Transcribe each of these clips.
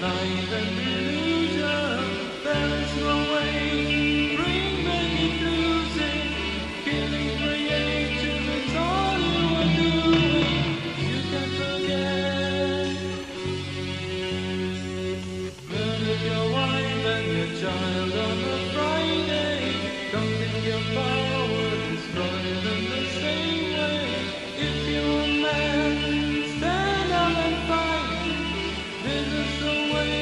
life an illusion, there is no way, bring back inclusion, killing creation, it's all you are doing, you can forget. Murder your wife and your child on a Friday, commit your power, destroy them the same way. If you're a man, stand up and fight, this is the way.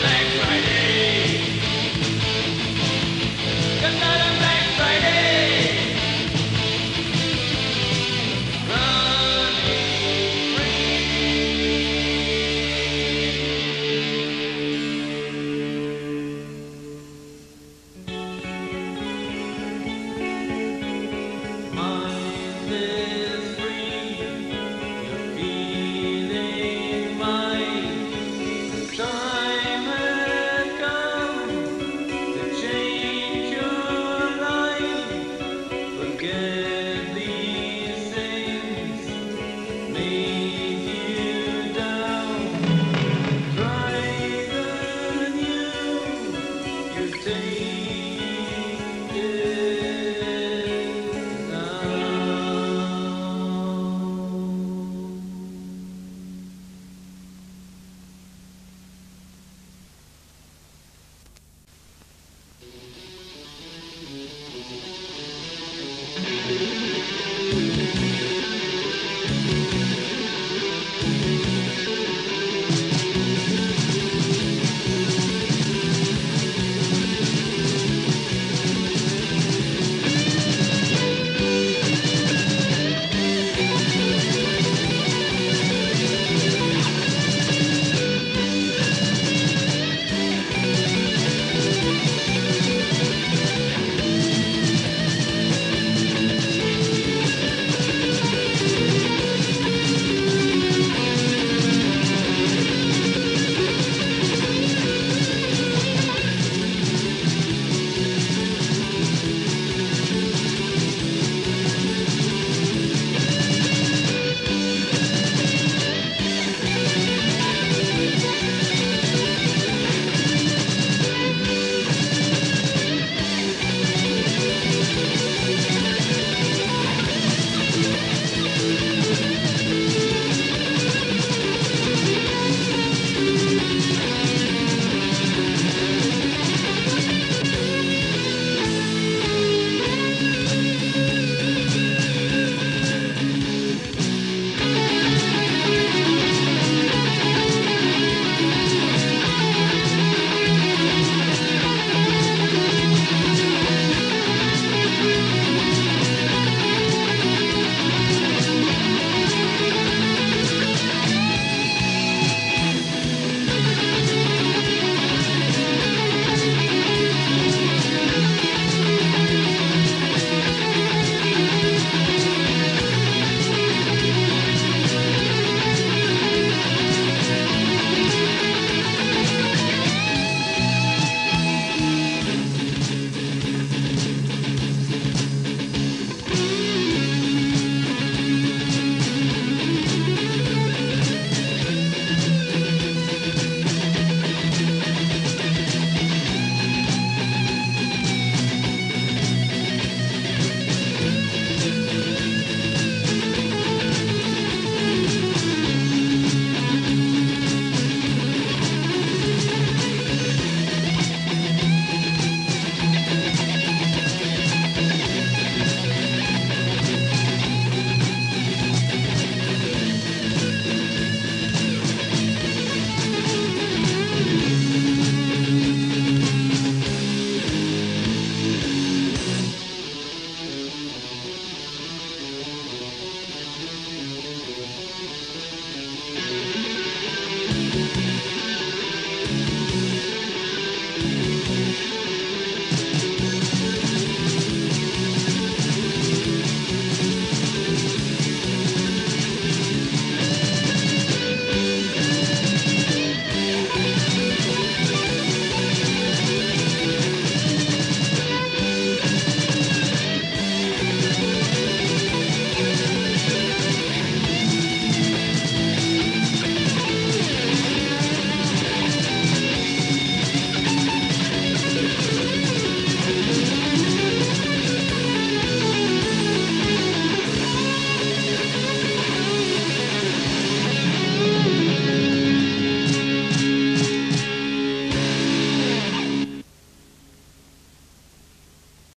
Black Friday.